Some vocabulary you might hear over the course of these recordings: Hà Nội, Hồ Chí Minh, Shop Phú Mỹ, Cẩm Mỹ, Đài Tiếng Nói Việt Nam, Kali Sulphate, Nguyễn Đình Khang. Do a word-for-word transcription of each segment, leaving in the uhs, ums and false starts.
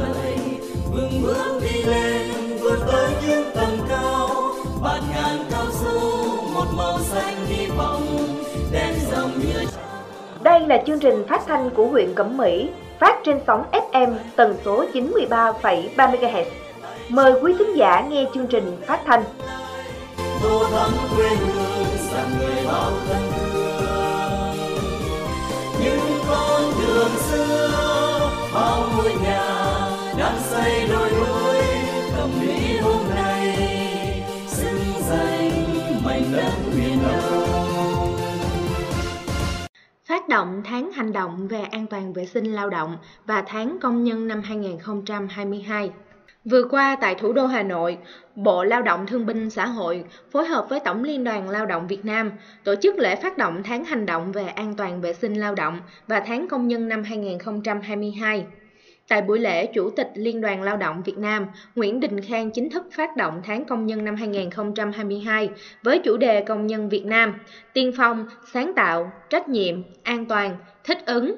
lời, vững bước đi lên vượt tới những tầm cao, bạt ngàn cao su một màu xanh đi vòng đen rồng như. Đây là chương trình phát thanh của huyện Cẩm Mỹ, phát trên sóng ép em tần số chín mươi ba phẩy ba mê ga héc. Mời quý khán giả nghe chương trình phát thanh. Tô thắm quê hương, dặm người bao thân thương. Những con đường xưa, bao ngôi nhà đang xây đôi núi Cẩm Mỹ hôm nay, xứng danh mảnh đất miền Đông. Phát động tháng hành động về an toàn vệ sinh lao động và tháng công nhân năm hai nghìn không trăm hai mươi hai. Vừa qua tại thủ đô Hà Nội, Bộ Lao động Thương binh Xã hội phối hợp với Tổng Liên đoàn Lao động Việt Nam tổ chức lễ phát động tháng hành động về an toàn vệ sinh lao động và tháng công nhân năm hai nghìn không trăm hai mươi hai. Tại buổi lễ, Chủ tịch Liên đoàn Lao động Việt Nam Nguyễn Đình Khang chính thức phát động tháng công nhân năm hai nghìn không trăm hai mươi hai với chủ đề Công nhân Việt Nam, tiên phong, sáng tạo, trách nhiệm, an toàn, thích ứng.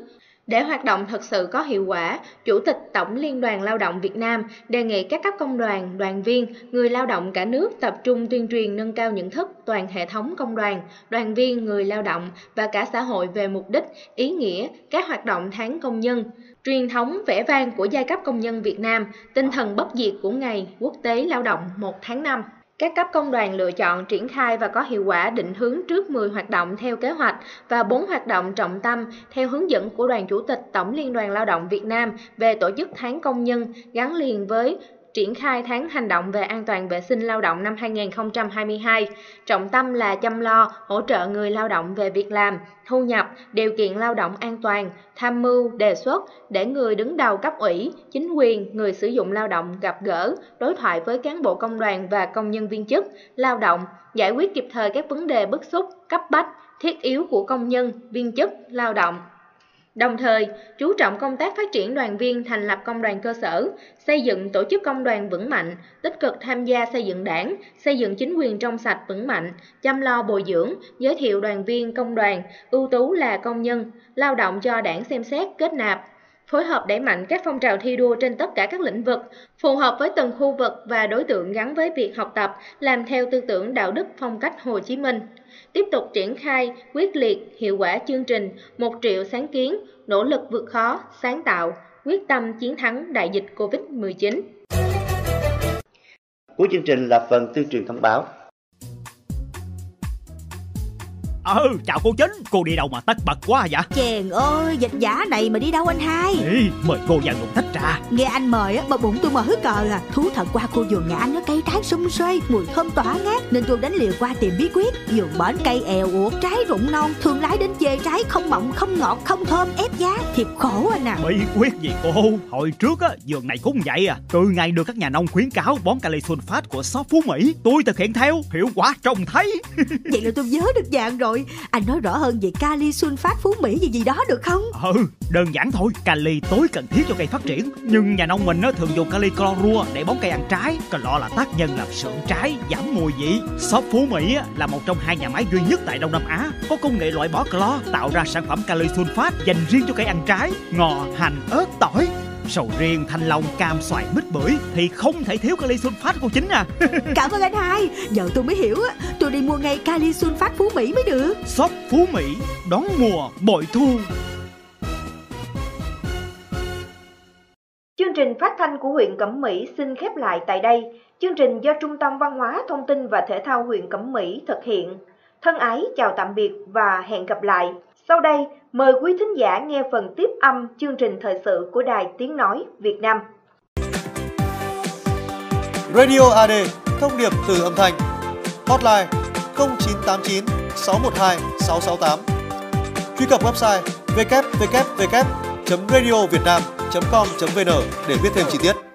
Để hoạt động thật sự có hiệu quả, Chủ tịch Tổng Liên đoàn Lao động Việt Nam đề nghị các cấp công đoàn, đoàn viên, người lao động cả nước tập trung tuyên truyền nâng cao nhận thức toàn hệ thống công đoàn, đoàn viên, người lao động và cả xã hội về mục đích, ý nghĩa, các hoạt động tháng công nhân, truyền thống vẻ vang của giai cấp công nhân Việt Nam, tinh thần bất diệt của Ngày Quốc tế Lao động một tháng năm. Các cấp công đoàn lựa chọn, triển khai và có hiệu quả định hướng trước mười hoạt động theo kế hoạch và bốn hoạt động trọng tâm theo hướng dẫn của Đoàn Chủ tịch Tổng Liên đoàn Lao động Việt Nam về tổ chức tháng công nhân gắn liền với triển khai tháng hành động về an toàn vệ sinh lao động năm hai nghìn không trăm hai mươi hai. Trọng tâm là chăm lo, hỗ trợ người lao động về việc làm, thu nhập, điều kiện lao động an toàn, tham mưu, đề xuất để người đứng đầu cấp ủy, chính quyền, người sử dụng lao động gặp gỡ, đối thoại với cán bộ công đoàn và công nhân viên chức, lao động, giải quyết kịp thời các vấn đề bức xúc, cấp bách, thiết yếu của công nhân, viên chức, lao động. Đồng thời, chú trọng công tác phát triển đoàn viên, thành lập công đoàn cơ sở, xây dựng tổ chức công đoàn vững mạnh, tích cực tham gia xây dựng đảng, xây dựng chính quyền trong sạch vững mạnh, chăm lo bồi dưỡng, giới thiệu đoàn viên công đoàn ưu tú là công nhân, lao động cho đảng xem xét kết nạp, phối hợp đẩy mạnh các phong trào thi đua trên tất cả các lĩnh vực, phù hợp với từng khu vực và đối tượng gắn với việc học tập, làm theo tư tưởng đạo đức phong cách Hồ Chí Minh. Tiếp tục triển khai quyết liệt hiệu quả chương trình một triệu sáng kiến, nỗ lực vượt khó, sáng tạo, quyết tâm chiến thắng đại dịch cô vít mười chín. Cuối chương trình là phần tuyên truyền thông báo. Ờ, chào cô Chính, cô đi đâu mà tất bật quá vậy? Chèn ơi, dịch giả này mà đi đâu anh hai? Ê, mời cô vào dùng thích trà. Nghe anh mời á, mà bụng tôi mà hứa cờ à. Thú thật qua cô vườn nhà anh nó cây trái sum suê, mùi thơm tỏa ngát, nên tôi đánh liều qua tìm bí quyết. Vườn bển cây èo uột, trái rụng non, thương lái đến chê trái không mọng, không ngọt, không thơm, ép giá, thiệt khổ anh à. Bí quyết gì cô? Hồi trước á, vườn này cũng vậy à. Từ ngày được các nhà nông khuyến cáo bón Kali Sulphate của Shop Phú Mỹ, tôi thực hiện theo, hiệu quả trông thấy. Vậy là tôi nhớ được dạng rồi. Anh nói rõ hơn về Kali Sulphate Phú Mỹ gì gì đó được không? Ừ, đơn giản thôi. Kali tối cần thiết cho cây phát triển. Nhưng nhà nông mình thường dùng Kali clorua để bón cây ăn trái. Clo là tác nhân làm sượng trái, giảm mùi vị. Shop Phú Mỹ là một trong hai nhà máy duy nhất tại Đông Nam Á có công nghệ loại bỏ clo, tạo ra sản phẩm Kali Sulphate dành riêng cho cây ăn trái, ngò, hành, ớt, tỏi. Sầu riêng, thanh long, cam, xoài, mít, bưởi thì không thể thiếu Kali Sulphate cô Chính à. Cảm ơn anh hai. Giờ tôi mới hiểu á, tôi đi mua ngay Kali Sulphate Phú Mỹ mới được. Shop Phú Mỹ, đón mùa bội thu. Chương trình phát thanh của huyện Cẩm Mỹ xin khép lại tại đây. Chương trình do Trung tâm Văn hóa, Thông tin và Thể thao huyện Cẩm Mỹ thực hiện. Thân ái chào tạm biệt và hẹn gặp lại. Sau đây, mời quý thính giả nghe phần tiếp âm chương trình thời sự của Đài Tiếng Nói Việt Nam. Radio a đê, thông điệp từ âm thanh. Hotline không chín tám chín sáu một hai sáu sáu tám. Truy cập website w w w chấm radio việt nam chấm com chấm vn để biết thêm chi tiết.